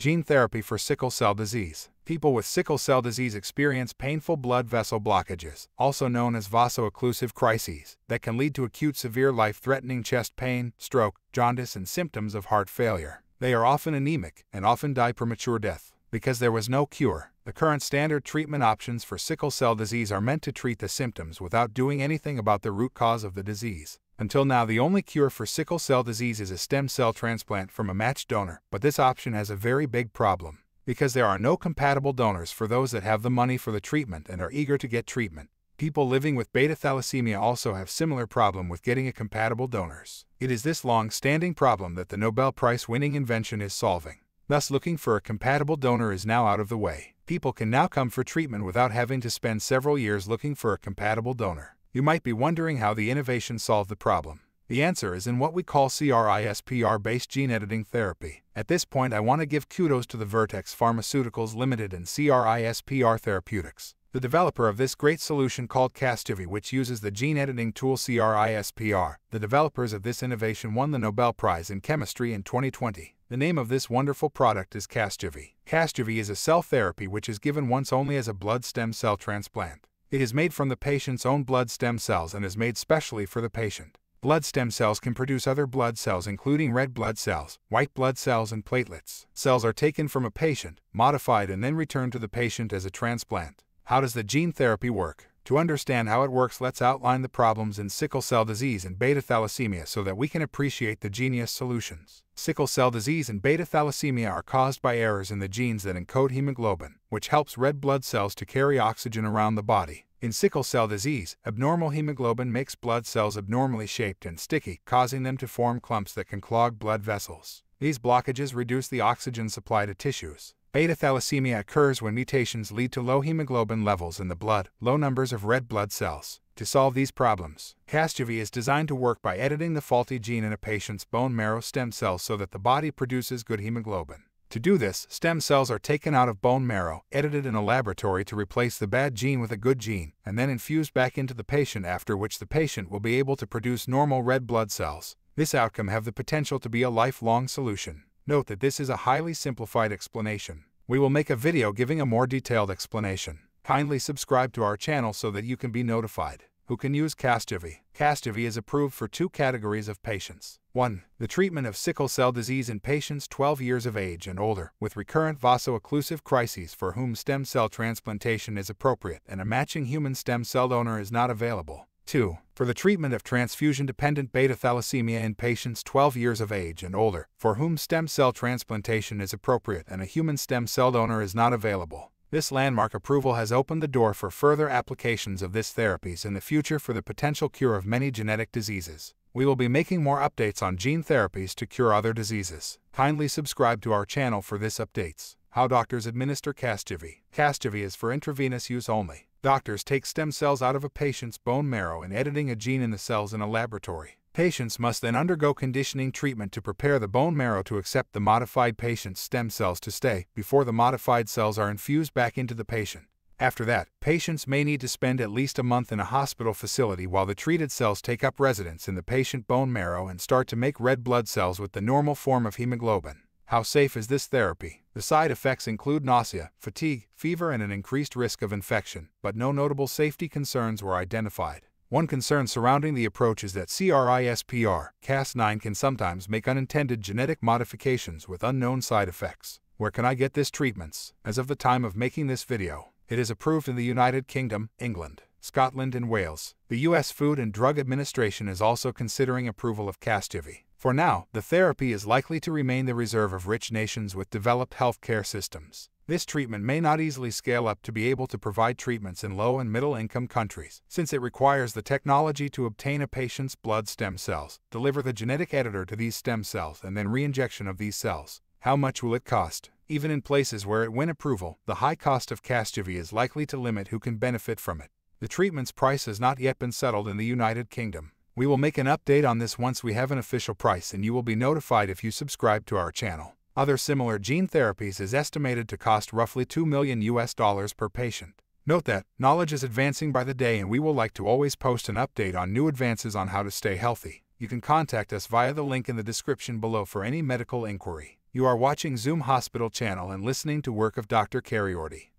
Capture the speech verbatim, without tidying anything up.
Gene therapy for sickle cell disease. People with sickle cell disease experience painful blood vessel blockages, also known as vasoocclusive crises, that can lead to acute severe life-threatening chest pain, stroke, jaundice, and symptoms of heart failure. They are often anemic and often die premature death. Because there was no cure, the current standard treatment options for sickle cell disease are meant to treat the symptoms without doing anything about the root cause of the disease. Until now, the only cure for sickle cell disease is a stem cell transplant from a matched donor, but this option has a very big problem, because there are no compatible donors for those that have the money for the treatment and are eager to get treatment. People living with beta thalassemia also have similar problem with getting a compatible donors. It is this long-standing problem that the Nobel Prize-winning invention is solving. Thus, looking for a compatible donor is now out of the way. People can now come for treatment without having to spend several years looking for a compatible donor. You might be wondering how the innovation solved the problem. The answer is in what we call CRISPR-based gene editing therapy. At this point, I want to give kudos to the Vertex Pharmaceuticals Limited and CRISPR Therapeutics, the developer of this great solution called Casgevy, which uses the gene editing tool CRISPR. The developers of this innovation won the Nobel Prize in Chemistry in twenty twenty. The name of this wonderful product is Casgevy. Casgevy is a cell therapy which is given once only as a blood stem cell transplant. It is made from the patient's own blood stem cells and is made specially for the patient. Blood stem cells can produce other blood cells including red blood cells, white blood cells, and platelets. Cells are taken from a patient, modified, and then returned to the patient as a transplant. How does the gene therapy work? To understand how it works, let's outline the problems in sickle cell disease and beta thalassemia so that we can appreciate the genius solutions. Sickle cell disease and beta thalassemia are caused by errors in the genes that encode hemoglobin, which helps red blood cells to carry oxygen around the body. In sickle cell disease, abnormal hemoglobin makes blood cells abnormally shaped and sticky, causing them to form clumps that can clog blood vessels. These blockages reduce the oxygen supply to tissues. Beta thalassemia occurs when mutations lead to low hemoglobin levels in the blood, low numbers of red blood cells. To solve these problems, Casgevy is designed to work by editing the faulty gene in a patient's bone marrow stem cells so that the body produces good hemoglobin. To do this, stem cells are taken out of bone marrow, edited in a laboratory to replace the bad gene with a good gene, and then infused back into the patient, after which the patient will be able to produce normal red blood cells. This outcome have the potential to be a lifelong solution. Note that this is a highly simplified explanation. We will make a video giving a more detailed explanation. Kindly subscribe to our channel so that you can be notified. Who can use Casgevy? Casgevy is approved for two categories of patients. one. The treatment of sickle cell disease in patients twelve years of age and older with recurrent vasoocclusive crises for whom stem cell transplantation is appropriate and a matching human stem cell donor is not available. two. For the treatment of transfusion-dependent beta thalassemia in patients twelve years of age and older, for whom stem cell transplantation is appropriate and a human stem cell donor is not available. This landmark approval has opened the door for further applications of this therapies in the future for the potential cure of many genetic diseases. We will be making more updates on gene therapies to cure other diseases. Kindly subscribe to our channel for this updates. How doctors administer Casgevy. Casgevy is for intravenous use only. Doctors take stem cells out of a patient's bone marrow and editing a gene in the cells in a laboratory. Patients must then undergo conditioning treatment to prepare the bone marrow to accept the modified patient's stem cells to stay before the modified cells are infused back into the patient. After that, patients may need to spend at least a month in a hospital facility while the treated cells take up residence in the patient bone marrow and start to make red blood cells with the normal form of hemoglobin. How safe is this therapy? The side effects include nausea, fatigue, fever, and an increased risk of infection, but no notable safety concerns were identified. One concern surrounding the approach is that CRISPR-Cas nine can sometimes make unintended genetic modifications with unknown side effects. Where can I get this treatments? As of the time of making this video, it is approved in the United Kingdom, England, Scotland, and Wales. The U S Food and Drug Administration is also considering approval of Casgevy. For now, the therapy is likely to remain the reserve of rich nations with developed healthcare systems. This treatment may not easily scale up to be able to provide treatments in low- and middle-income countries, since it requires the technology to obtain a patient's blood stem cells, deliver the genetic editor to these stem cells, and then reinjection of these cells. How much will it cost? Even in places where it wins approval, the high cost of Casgevy is likely to limit who can benefit from it. The treatment's price has not yet been settled in the United Kingdom. We will make an update on this once we have an official price, and you will be notified if you subscribe to our channel. Other similar gene therapies is estimated to cost roughly two million U S dollars per patient. Note that knowledge is advancing by the day, and we will like to always post an update on new advances on how to stay healthy. You can contact us via the link in the description below for any medical inquiry. You are watching ZOOM Hospital channel and listening to work of Doctor Kayode.